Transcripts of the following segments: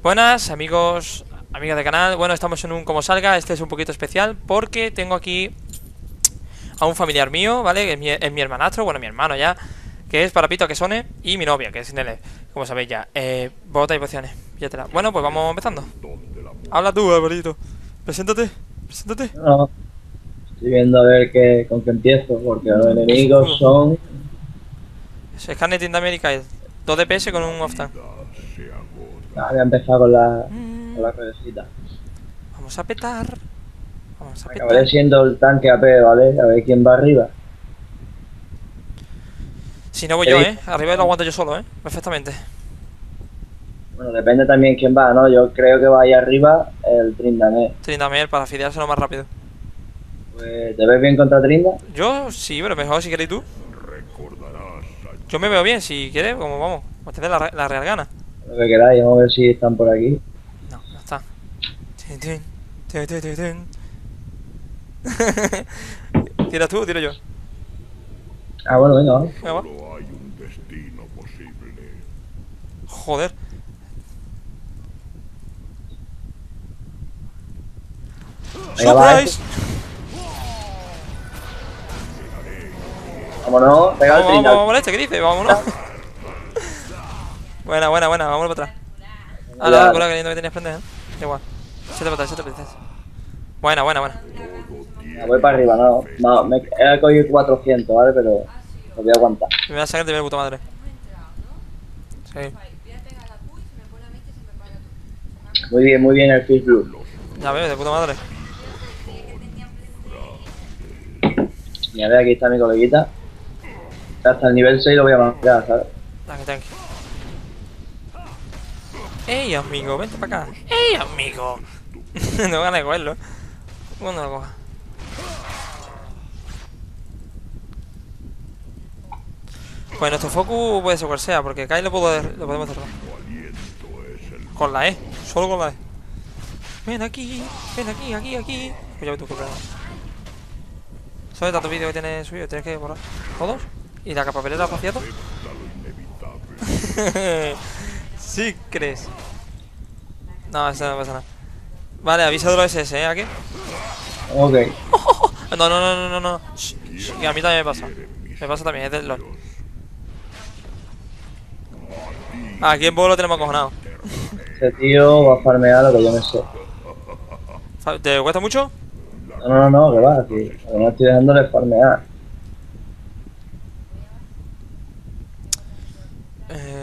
Buenas amigos, amigas del canal. Bueno, estamos en un como salga. Este es un poquito especial porque tengo aquí a un familiar mío, ¿vale? Que es mi hermanastro, bueno, mi hermano ya, que es Parapito, que Sone, y mi novia, que es Inele, como sabéis ya. Botas y pociones, píllatela. Bueno, pues vamos empezando. Habla tú, Alberito. Preséntate. No, estoy viendo a ver con qué empiezo, porque los enemigos son... Escanetin de América, 2 DPS con un off-tank. Ah, voy a empezar con la cosita. Vamos a petar. Acabaré siendo el tanque AP, ¿vale? A ver quién va arriba. Si no voy yo, ¿eh? Arriba lo aguanto yo solo, ¿eh? Perfectamente. Bueno, depende también quién va, ¿no? Yo creo que va ahí arriba el Tryndamere. Tryndamere, para fideárselo más rápido. Pues, ¿te ves bien contra Trynda? Yo sí, pero mejor si queréis tú. Yo me veo bien, si quieres, como vamos. Vamos a tener la real gana. Lo que queráis, vamos a ver si están por aquí. No, no están. ¿Tiras tú o tiro yo? Ah, bueno, venga, vamos. Solo hay un destino posible. Joder. ¡Surprise! Vámonos, pega el trinidad. Vamos, este, ¿qué dice? Vámonos. Buena, vámonos para atrás. Ah, la cola que lindo que tenías prender, ¿eh? Igual. Siete patas. Buena. Me voy para arriba, no. Me he cogido 400, ¿vale? Pero lo voy a aguantar. Me voy a sacar de mi puta madre. Sí. Muy bien el Fish Blue. Ya veo, de puta madre. Y a ver, aquí está mi coleguita. Hasta el nivel 6 lo voy a marcar, ¿sabes? Tranqui. ¡Ey, amigo! Vente para acá. ¡Ey, amigo! No ganas de cogerlo. ¿Cuándo lo coja? Pues nuestro focus puede ser cual sea, porque Kai lo podemos cerrar. Con la E, solo con la E. Ven aquí. Pues ya ves tu problema. Sobre tanto vídeo que tienes subido, tienes que borrar todos. Y la capapelera vacía. Sí, crees. No, eso no pasa nada. Vale, avisadlo a los SS, ¿eh? ¿Aquí? Ok. No. Shh, que a mí también me pasa. Me pasa también, es del LOL. Aquí en Bob lo tenemos acojonado. Este tío va a farmear lo que yo me sé. ¿Te cuesta mucho? No, que va, tío. No estoy dejándole farmear.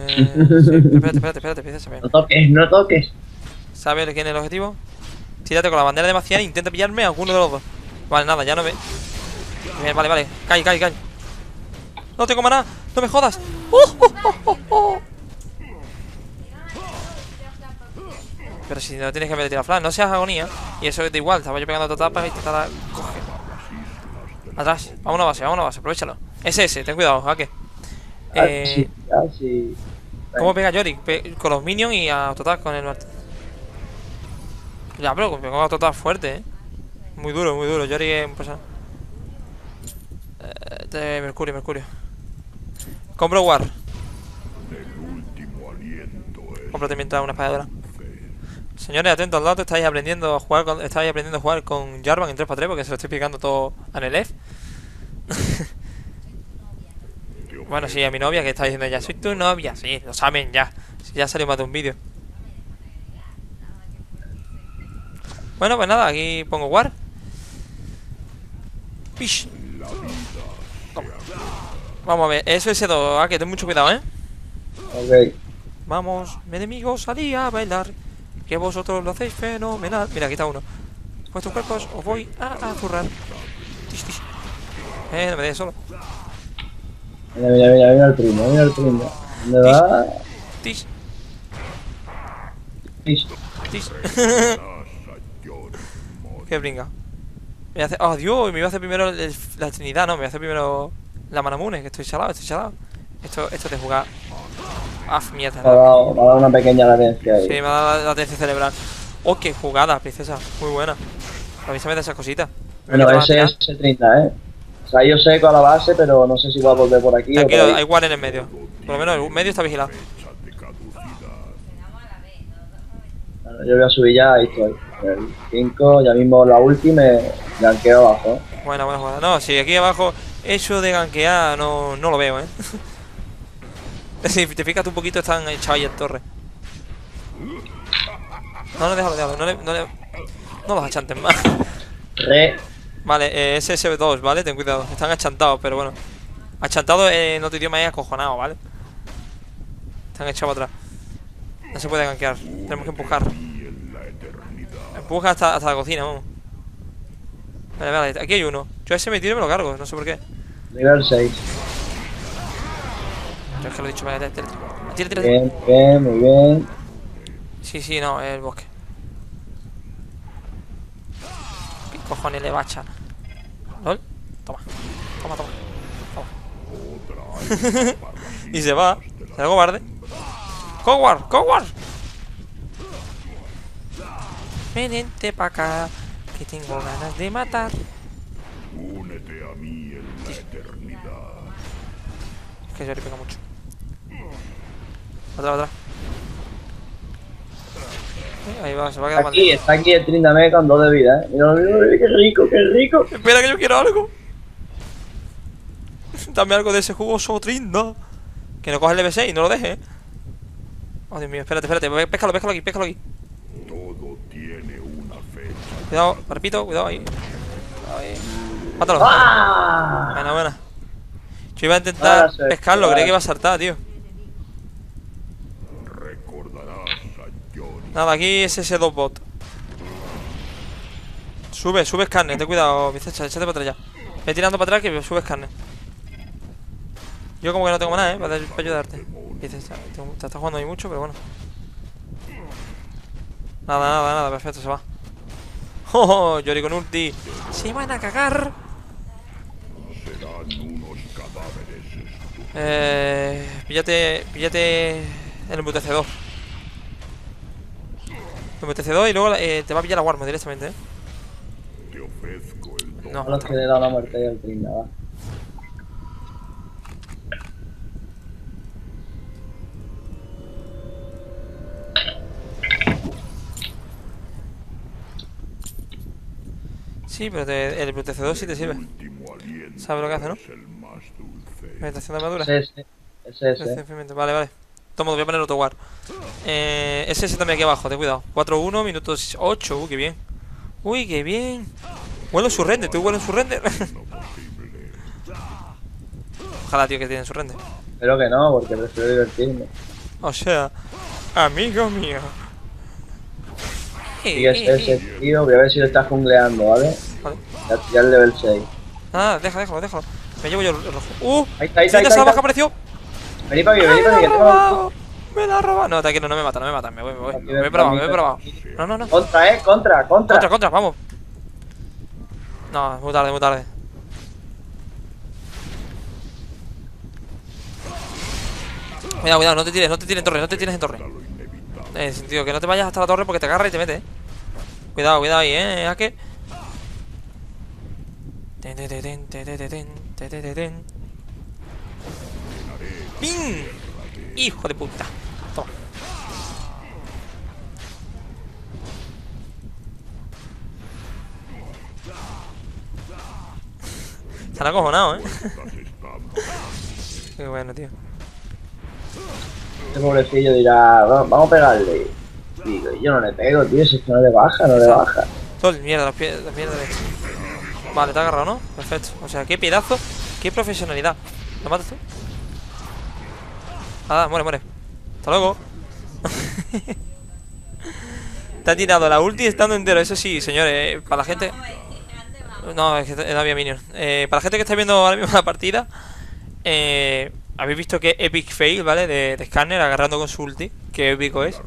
Espérate, empieza a ver. No toques. ¿Sabes quién es el objetivo? Tírate con la bandera de Macián e intenta pillarme a alguno de los dos. Vale, nada, ya no ve. Vale. Cae. No tengo maná, no me jodas. Pero si no tienes que meter a flash, no seas agonía. Y eso es de igual, estaba yo pegando otra tapa y te estaba... Coge. Atrás, vamos a una base, aprovechalo. SS, ten cuidado, jaque. Ah, sí. ¿Cómo pega Yorick? Con los minions y a autotac con el martillo. Ya, pero pegó a autotac fuerte, eh. Muy duro, Yorick es un pesado. Mercurio. Compro War. Cómprate mientras una espadadora. Señores, atentos al dato, estáis aprendiendo a jugar con Jarvan en 3x3 porque se lo estoy explicando todo a Nelef. Bueno, sí, a mi novia que está diciendo ya, soy tu novia, sí, lo saben ya. Si ya salió más de un vídeo. Bueno, pues nada, aquí pongo War. Pish. Vamos a ver, eso es todo, que ten mucho cuidado, ¿eh? Ok. Vamos, enemigos, salí a bailar. Que vosotros lo hacéis fenomenal. Mira, aquí está uno. Vuestros cuerpos os voy a zurrar. Tish. No me dejes solo. Mira el primo, ¿Dónde va? Tish. Qué bringa. Me hace... Oh, Dios, me iba a hacer primero la Trinidad, no, me hace primero la Manamune, que estoy chalado. Esto de jugar... Ah, mierda. Me ha dado una pequeña latencia ahí. Sí, me ha dado la latencia cerebral. Oh, qué jugada, princesa. Muy buena. Avísame de esas cositas. Bueno, ese es S30, ¿eh? O sea, yo seco a la base, pero no sé si va a volver por aquí. Tranquilo, hay igual en el medio. Por lo menos el medio está vigilado. Yo voy a subir ya, ahí estoy. El 5, ya mismo la última, ganqueo abajo. Buena, buena jugada. No, si aquí abajo, eso de ganquear no lo veo, ¿eh? Si te fijas tú un poquito, están echados ahí en torre. No, déjalo, no los achantes más. Re. Vale, SS2, ¿vale? Ten cuidado, están achantados, pero bueno. Achantado en otro idioma es acojonado, ¿vale? Están echados para atrás. No se puede gankear, tenemos que empujar. Empuja hasta la cocina, vamos. Vale, aquí hay uno. Yo ese me tiro y me lo cargo, no sé por qué. Nivel 6. Yo es que lo he dicho, vale, tira. Bien, bien, muy bien. Sí, no, es el bosque. ¿Qué cojones le bacha? ¿Lol? Toma. Y se va. ¿Será cobarde? ¡Coward! Venente pa' acá, que tengo ganas de matar. Únete a mí en la eternidad. Es que yo le pega mucho. Atrás. Ahí va, se va a quedar mal. Está aquí el Tryndamere con 2 de vida, eh. Mira, qué rico. Espera, que yo quiero algo. Dame algo de ese jugoso Tryndamere. Que no coja el LV6 y no lo deje, eh. Oh, Dios mío, espérate. Péscalo aquí. Todo tiene una fecha. Cuidado, Parapito, cuidado ahí. Mátalo. ¡Ah! Buena. Yo iba a intentar pescarlo, creí que iba a saltar, tío. Nada, aquí es ese 2 bot. Sube Skarner, ten cuidado, Bicecha, échate para atrás ya. Ve tirando para atrás que sube Skarner. Yo como que no tengo nada, para ayudarte. Te está jugando ahí mucho, pero bueno. Nada, perfecto, se va. Oh, Yorick con ulti. Se van a cagar. Serán unos cadáveres. Píllate el MTC2. El MTC2 y luego te va a pillar la Warmo directamente, eh. Te ofrezco el no, los que le he dado la muerte y el Trinda, va. Sí, pero el BTC2 sí te sirve. ¿Sabes lo que hace, no? Meditación de armadura. SS. Vale. Toma, voy a poner otro guard. SS también aquí abajo, ten cuidado. 4-1, minutos 8. Uy, qué bien. Huelo su render, tú huelo su render. Ojalá, tío, que tienen su render. Pero que no, porque prefiero divertirme. O sea, amigo mío. Sigue ese tío, voy a ver si lo estás jungleando, ¿vale? Ya el level 6. Ah, déjalo. Me llevo yo el rojo. Ahí está. Baja apareció. Vení para mí, que te va. Me la ha robado. No, tranquilo, no me mata. Me voy. Me voy para abajo. No. Contra, vamos. No, muy tarde. Cuidado, no te tires en torre. En el sentido que no te vayas hasta la torre porque te agarra y te mete. Cuidado ahí, ¿a qué? ¡Ping! ¡Hijo de puta! Toma. Se han acojonado, ¿eh? Qué bueno, tío. Este pobrecillo dirá, vamos a pegarle. Y yo no le pego, tío, si es que no le baja. Todo el mierda, las mierdas. Vale, te ha agarrado, ¿no? Perfecto. O sea, qué piedazo, qué profesionalidad. ¿Lo matas tú? Ah, muere. Hasta luego. Te ha tirado la ulti estando entero, eso sí, señores. Para la gente... No, es que no había minions. Para la gente que está viendo ahora mismo la partida... Habéis visto que epic fail, ¿vale? De Skarner agarrando con su ulti. Qué épico es.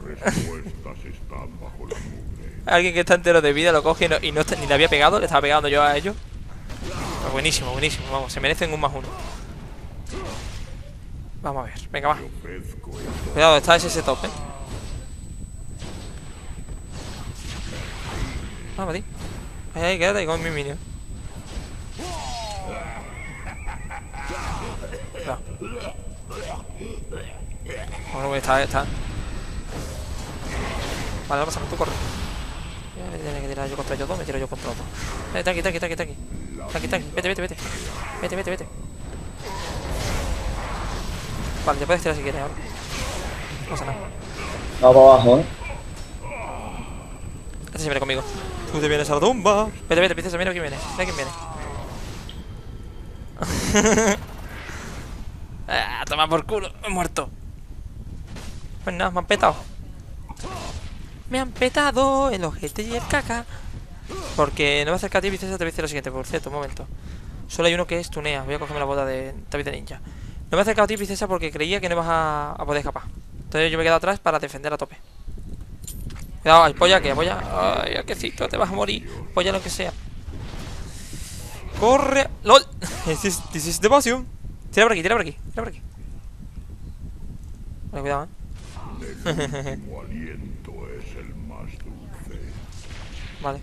Alguien que está entero de vida lo coge y ni le había pegado. Le estaba pegando yo a ellos. Pero buenísimo. Vamos, se merecen un +1. Vamos a ver. Venga, va. Cuidado, está ese top, ¿eh? Vamos, tío. Ahí, quédate con mi minion. Bueno, está. Vale, vamos a ver, tú corre. Tiene que tirar yo contra ellos dos, me tiro yo contra otro. Tranqui, tranqui, tranqui, tranqui. Tranqui, tranqui, vete, vete, vete. Vete, vete, vete. Vale, te puedes tirar si quieres ahora. No pasa nada. Vamos para abajo, eh. Este se viene conmigo. Tú te vienes a la tumba. Vete, vete, princesa, mira quién viene. Mira quién viene. Ah, toma por culo, he muerto. Pues nada, me han petado. Me han petado el ojete y el caca. Porque no me acerca a ti, princesa, te voy a decir lo siguiente. Por cierto, un momento. Solo hay uno que es tunea. Voy a cogerme la bota de David de Ninja. No me he acercado a ti, princesa, porque creía que no ibas a poder escapar. Entonces yo me he quedado atrás para defender a tope. Cuidado, apoya, que apoya. Ay, arquecito, te vas a morir. Apoya lo que sea. Corre. LOL. This is the potion. Tira por aquí, tira por aquí, tira por aquí. Vale, cuidado, eh. Vale.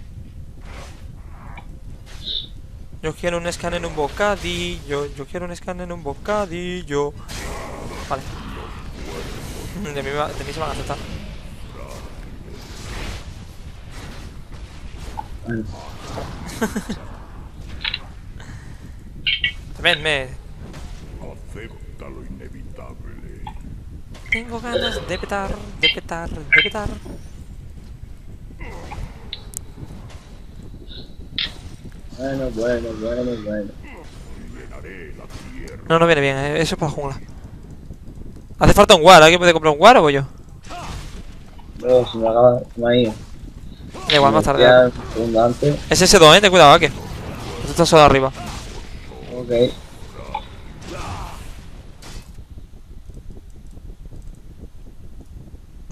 Yo quiero un escáner en un bocadillo. Yo quiero un escáner en un bocadillo. Vale. De mí se van a aceptar. También me... Acepta lo inevitable. Tengo ganas de petar, de petar, de petar. Bueno, bueno, bueno, bueno. No, no viene bien, eso es para jungla. Hace falta un war, ¿alguien puede comprar un war o voy yo? No, se me acaba, se me ha ido. Da igual, más tarde. Es ese 2, ten cuidado, que esto está solo arriba. Ok.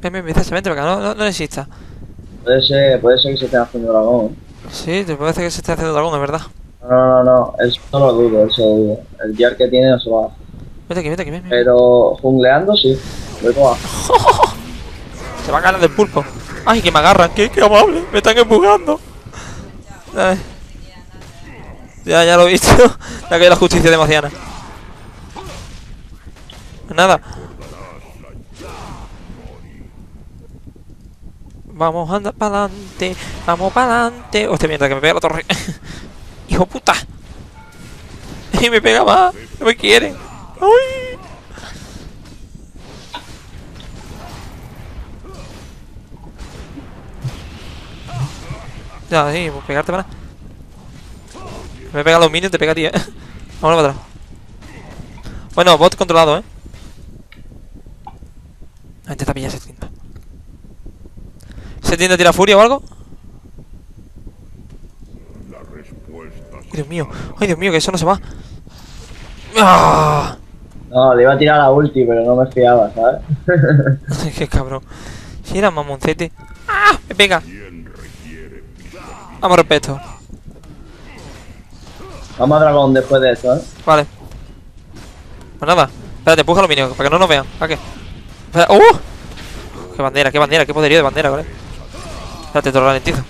Ven, ven, vete, vente para acá, no exista. Puede ser que se esté haciendo dragón. Sí, te parece que se esté haciendo dragón, es verdad. No, eso no lo dudo, eso lo dudo. El jar que tiene no se va. Vete aquí, ven. Pero jungleando sí, voy como abajo. Se va a ganar del pulpo. Ay, que me agarran, que amable, me están empujando. Ay. Ya lo he visto. Ya que hay la justicia demasiada. Nada. Vamos, anda para adelante. Vamos para adelante. Hostia, mierda, que me pega la torre. Hijo puta. Y me pega más. No me quiere. Uy. Ya, sí, pues pegarte para. Me pega los minions, te pega a ti, eh. Vámonos para atrás. Bueno, bot controlado, eh. Ahí te está pillando ese tinta. ¿Se tiende a tirar furia o algo? Ay Dios mío, que eso no se va. ¡Ah! No, le iba a tirar la ulti, pero no me fiaba, ¿sabes? Qué cabrón. Si era mamoncete. ¡Ah! Me pega. Vamos, respeto. Vamos a dragón después de eso, eh. Vale. Pues nada. Espérate, empuja los minions, para que no nos vean. ¿A qué? ¡Uh! Qué bandera, qué poderío de bandera, ¿vale? Espérate, te lo ralentizo.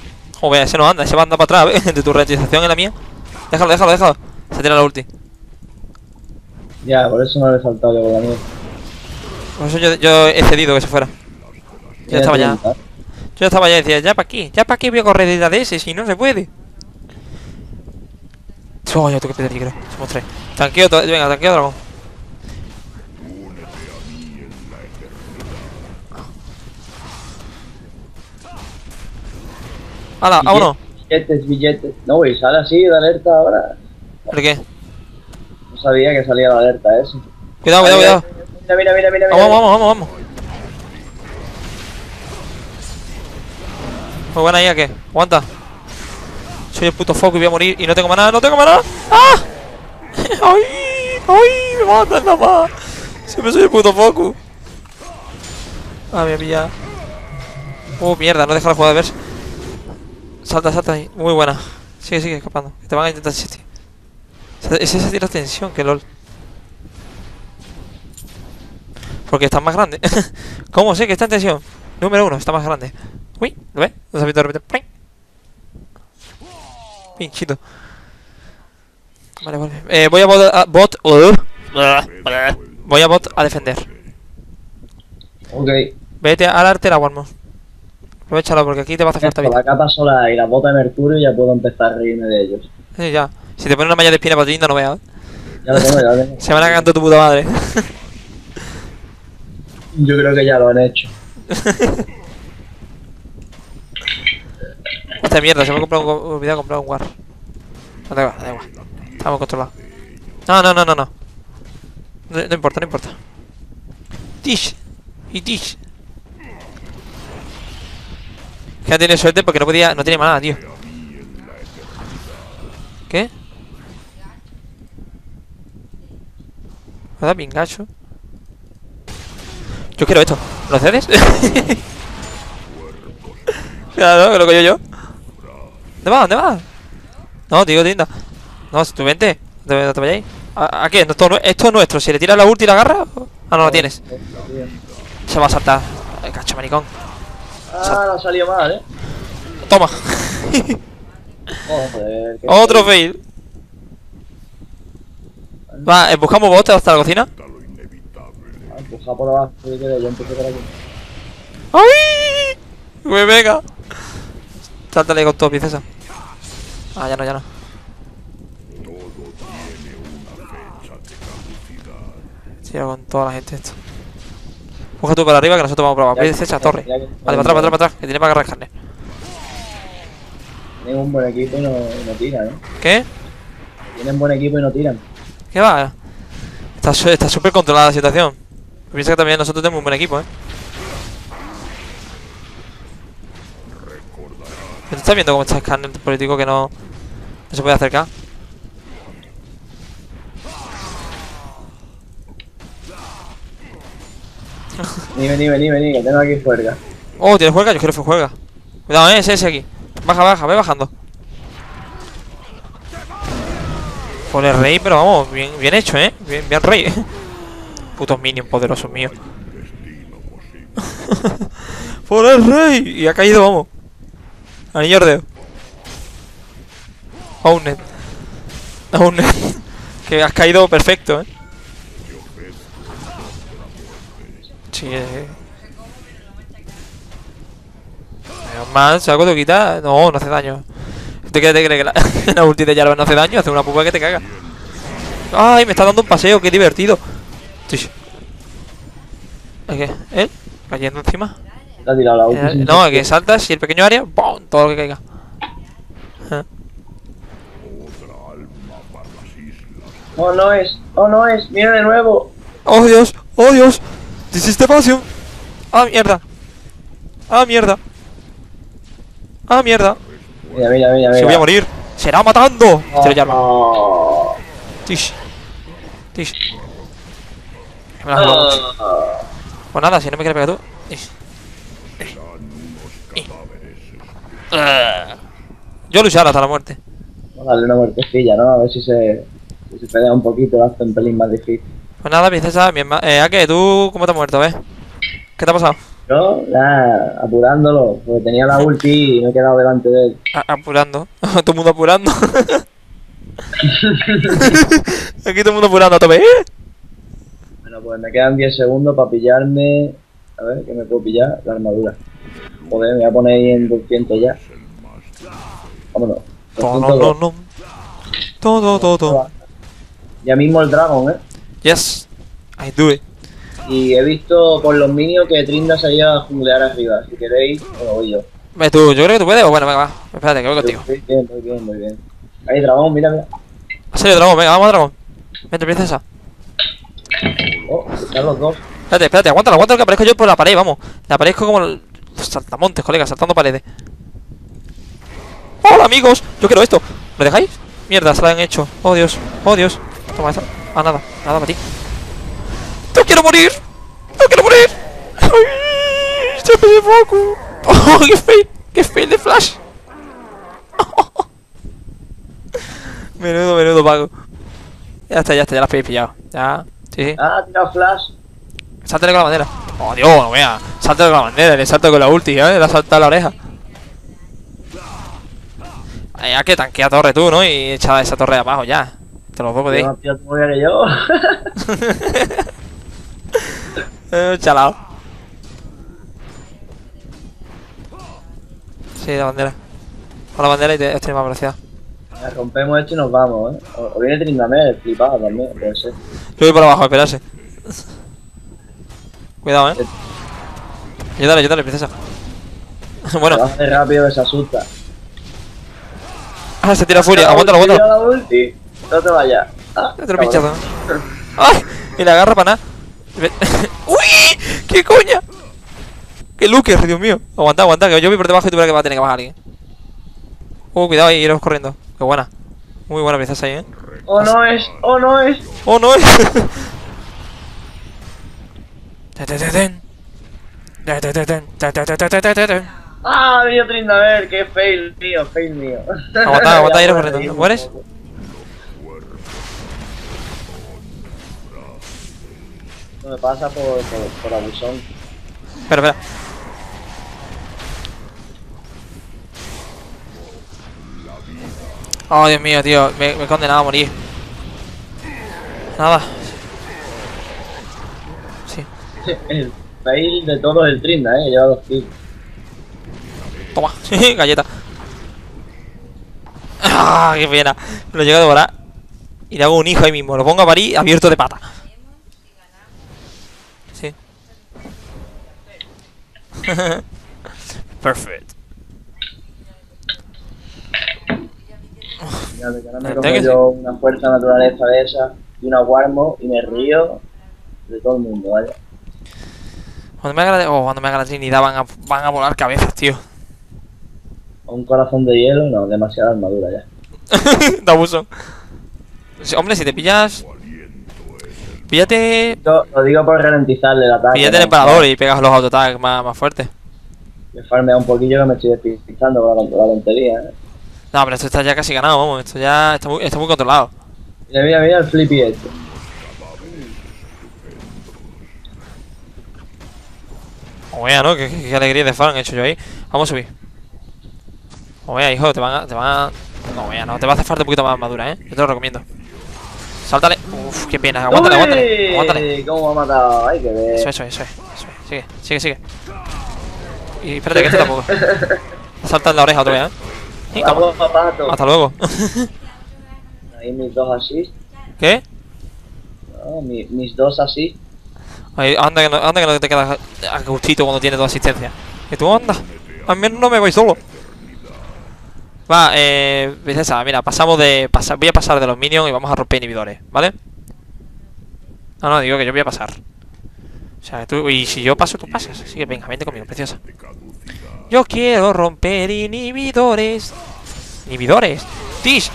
Joder, ese no anda, ese va a andar para atrás, ¿eh? De tu ralentización en la mía. Déjalo. Se tira la ulti. Ya, por eso no le he saltado yo por la mía. Por eso yo he cedido que se fuera. Yo estaba ya y decía, ya para aquí voy a correr de la DS si no se puede. Oh, yo tengo que pedir, creo. Somos tres. Tranquilo, venga, tranquilo, dragón. ¡Hala! ¡A uno! Billetes. No, güey, sale así de alerta ahora. ¿Por qué? No sabía que salía la alerta eso. Cuidado. Mira. Vamos. Muy buena ahí, ¿a qué? Aguanta. Soy el puto foco y voy a morir y no tengo maná. ¡Ah! ¡Ay! Me matan nada más. Siempre soy el puto foco. Ah, me ha pillado. Mierda, no deja la jugada de verse. Salta ahí, muy buena. Sigue escapando, que te van a intentar asistir. Es esa tira tensión, que lol. Porque están más grandes. ¿Cómo sé que está en tensión? Número uno, está más grande. Uy, ¿lo ves? Lo has visto de repente. Pinchito. Vale. Voy a bot a defender. Ok. Vete a la artera, Warmo. Aprovechalo porque aquí te va a hacer falta vida. La capa solar y la bota de mercurio ya puedo empezar a reírme de ellos. Sí, ya. Si te pones una malla de espina para ti, no veas. Ya lo tengo, ya lo tengo. Se van a cagar tu puta madre. Yo creo que ya lo han hecho. Esta mierda, se me ha olvidado comprar un war. No da igual, no da igual. Estamos controlados. No. No importa, no importa. Tish. Y Tish. Que no tiene suerte porque no podía. No tiene nada, tío. ¿Qué? Me da pingacho. Yo quiero esto. ¿Lo cedes? Claro, que lo cojo yo. ¿Dónde vas? ¿Dónde vas? No, tío, tinda. No, tú vente. No te vayáis. ¿A qué? Esto es nuestro. Si le tiras la ulti y la agarra. Ah, no la tienes. Se va a saltar. Ay, cacho, maricón. Ah, no salió mal, eh. Toma. Joder, otro fail. Va, empujamos bote hasta la cocina. Empuja por abajo. Yo empecé por aquí. ¡Ay! ¡Me pega! Sáltale con todo, princesa. Ah, ya no, ya no. Tira con toda la gente esto. Coge tú para arriba que nosotros vamos para abajo. Cuídense esa torre. Vale, para atrás. Que tiene para agarrar Skarner. Tienen un buen equipo y no tiran, ¿eh? ¿Qué? Tienen buen equipo y no tiran. ¿Qué va? Está súper controlada la situación. Piensa que también nosotros tenemos un buen equipo, ¿eh? ¿Tú estás viendo cómo está Skarner político que no se puede acercar? Vení, que tengo aquí juerga. Oh, ¿tienes juerga? Yo quiero juerga. Cuidado, ese aquí. Baja, ve bajando. Por el rey, pero vamos, bien hecho, eh. Bien rey. Putos minions poderosos míos. Por el rey. Y ha caído, vamos. Anillo ordeo. Aún net. Que has caído perfecto, eh. Sí, menos mal, si algo te quita, no hace daño. ¿Te crees que la ulti de Yara no hace daño? Hace una pupa que te caga. Ay, me está dando un paseo, qué divertido. ¿Qué? ¿Él? ¿Cayendo encima? No, que saltas y el pequeño área, ¡pum! Todo lo que caiga. Oh no es, mira de nuevo. Oh Dios. ¡Hiciste pasión! ¡Ah, mierda! Mira. ¡Se voy a morir! ¡Será matando! No. Tish. Me la juego mucho. Pues nada, si no me quieres pegar tú. Yo lucharé hasta la muerte. Vamos a darle una muertecilla, ¿no? A ver si se pelea un poquito, lo hace un pelín más difícil. Pues nada, princesa, mi hermano. ¿Ake? ¿Tú cómo te has muerto, ves? ¿Qué te ha pasado? Yo, ya, apurándolo, porque tenía la ulti y me he quedado delante de él. Apurando. Todo el mundo apurando. Aquí todo el mundo apurando, a tope. Bueno, pues me quedan 10 segundos para pillarme. A ver, que me puedo pillar la armadura. Joder, me voy a poner ahí en 200 ya. Vámonos. Todo. Ya mismo el dragón, eh. Yes, I do it. Y he visto por los minions que Trinda salía a junglear arriba. Si queréis, lo voy yo. Yo creo que tú puedes. Bueno, venga, va. Espérate, que voy contigo. Muy bien. Ahí, dragón, mira. Ha salido dragón, venga, vamos, dragón. Vente, princesa. Oh, están los dos. Espérate, aguántalo, que aparezco yo por la pared, vamos. Le aparezco como los saltamontes, colega, saltando paredes. ¡Hola, amigos! Yo quiero esto. ¿Lo dejáis? Mierda, se lo han hecho. Oh, Dios. Toma esta. Ah, nada para ti. ¡No quiero morir! ¡Ay! ¡Se me desfoco! ¡Oh, qué fail de flash! Oh. Menudo vago. Ya está, ya las habéis pillado. Ya, sí. Ah, tira flash. Sáltale con la bandera. Oh, Dios, no vea. Sáltale con la bandera, le salto con la ulti, ¿eh? Le ha saltado la oreja. Ya que tanquea torre tú, ¿no? Y echa esa torre de abajo ya. Te lo pongo de ahí. Yo te voy a yo. Chalao. Sí, la bandera. A la bandera y te tiene más velocidad. Rompemos esto y nos vamos, eh. O viene Tryndamere, flipado también, puede ser. Yo voy para abajo, esperarse. Cuidado, eh. Ayúdale, princesa. Bueno. Lo hace rápido que se asusta. Ah, se tira furia, aguántalo. La ulti. No te vayas. Ah, otro pinchazo. ¡Ay! Y la agarra para nada. ¡Uy! ¡Qué coña! ¡Qué looker, Dios mío! Aguanta, que yo voy por debajo y tú verás que va a tener que bajar alguien. Cuidado ahí, iros corriendo. Qué buena. Muy buena princesa ahí, eh. ¡Oh, no es! ¡Ah, mío Tryndamere! ¡Qué fail, tío! ¡Fail mío! Aguanta, iros corriendo. ¿No mueres? Me pasa por abusón. Espera. Oh, Dios mío, tío. Me he condenado a morir. Nada. Sí. El fail de todos el Trinda, Lleva 2 kills. Toma. Galleta. Ah, qué pena. Lo llego a devorar. Y le hago un hijo ahí mismo. Lo pongo a parir abierto de pata. Perfect. Ya, que ahora me como yo sí. Una fuerza naturaleza de esa y una warmo y me río de todo el mundo, ¿vale? Cuando me haga la Trinidad van a volar cabezas, tío. Un corazón de hielo, no, demasiada armadura ya. De abuso. Hombre, si te pillas... Píllate. Lo digo por ralentizarle el ataque. Píllate el emperador y pegas los autoataques más fuertes. Me farmea un poquillo que me estoy despistando con la tontería, No, pero esto está ya casi ganado, vamos. Esto ya está muy controlado. Mira el flippy este. Oye, ¿no? Qué alegría de farm he hecho yo ahí. Vamos a subir. Oye, hijo, te van a... No, oye, no. Te va a hacer falta un poquito más armadura, ¿eh? Yo te lo recomiendo. Sáltale. Uff, qué pena. Aguántale. ¿Cómo ha matado? Hay que ver. Eso es. Sigue. Y espérate, que este tampoco. Salta en la oreja otra vez, ¿eh? Vamos, papato. Hasta luego. Ahí mis 2 assists. ¿Qué? No, mis 2 assists. Ay, anda que no te quedas a gustito cuando tienes 2 asistencias. Que tú andas. A mí no me voy solo. Va, princesa, mira, voy a pasar de los minions y vamos a romper inhibidores, ¿vale? No, digo que yo voy a pasar. O sea, tú, y si yo paso, tú pasas. Así que venga, vente conmigo, preciosa. Yo quiero romper inhibidores. ¿Inhibidores? Tish.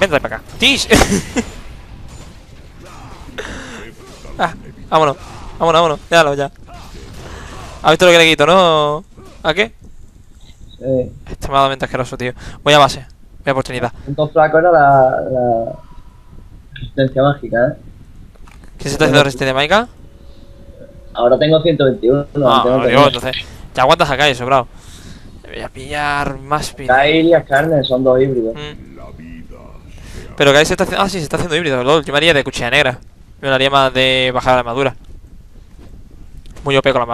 Vente para acá. Tish. Vámonos. Déjalo ya. ¿Has visto lo que le quito, no? ¿A qué? Extremadamente asqueroso, tío. Voy a base, voy a oportunidad. Un punto flaco era la resistencia mágica, ¿Qué se está haciendo resistencia mágica? Ahora tengo 121. Digo, entonces. Te aguantas a Kyle, sobrado. Voy a pillar más pin. Kyle y Skarner son 2 híbridos. Pero Kyle se está haciendo. Ah, sí, se está haciendo híbrido, LOL. Yo me haría de cuchilla negra. Yo me haría más de bajar la armadura. Muy OP con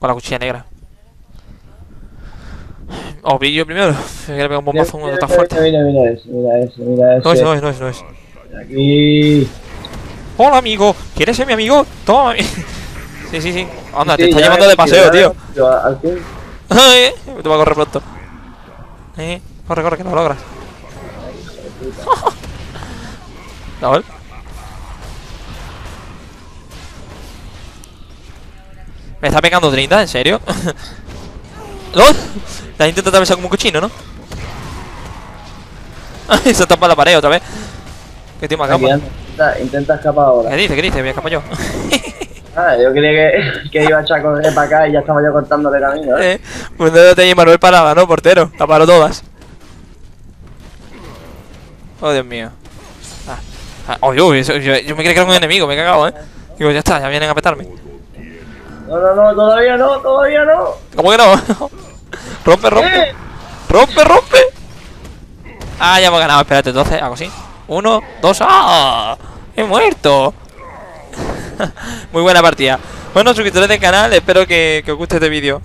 la cuchilla negra. Ovillo primero, que le pega un bombazo a uno tan fuerte. Mira eso. No es. Aquí. Hola, amigo. ¿Quieres ser mi amigo? Toma. Sí. Anda, sí, te está llevando de paseo, tío. Al fin. Te va a correr pronto. Corre, que no lo logras. ¿Lol? Me está pegando 30, ¿en serio? ¿Lol? La intenta atravesar como un cochino, ¿no? Se tapa la pared otra vez. Que tío me acaba. Intenta escapar ahora. ¿Qué dices? Voy a escapar yo. Yo creía que iba a echar con él para acá y ya estaba yo cortándole camino, ¿eh? Pues no tenía Manuel parada, ¿no, portero? La paró todas. Oh, Dios mío. Yo me creía que era un enemigo, me he cagado, ¿eh? Digo, ya está, ya vienen a petarme. No, todavía no. ¿Cómo que no? Rompe. Rompe. Ah, ya hemos ganado. Espérate, entonces hago así. 1, 2. ¡Ah! ¡He muerto! Muy buena partida. Bueno, suscriptores del canal, espero que os guste este vídeo.